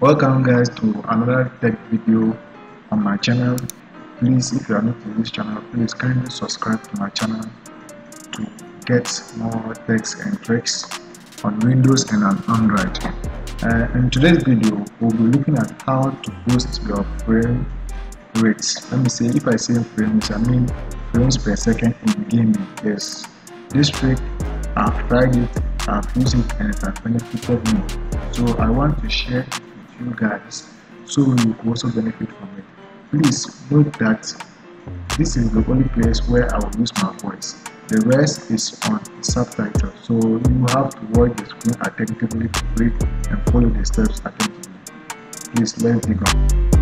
Welcome guys to another tech video on my channel. Please, if you are new to this channel, please kindly subscribe to my channel to get more tips and tricks on Windows and on Android. In today's video, we'll be looking at how to boost your frame rates. Let me say, if I say frames, I mean frames per second in gaming. Yes, this trick I've tried it, I've used it, and it has benefited me. So I want to share it with you guys, so you also benefit from it. Please note that this is the only place where I will use my voice. The rest is on the subtitle, so you have to watch the screen attentively, read and follow the steps attentively. Please, let's dig on.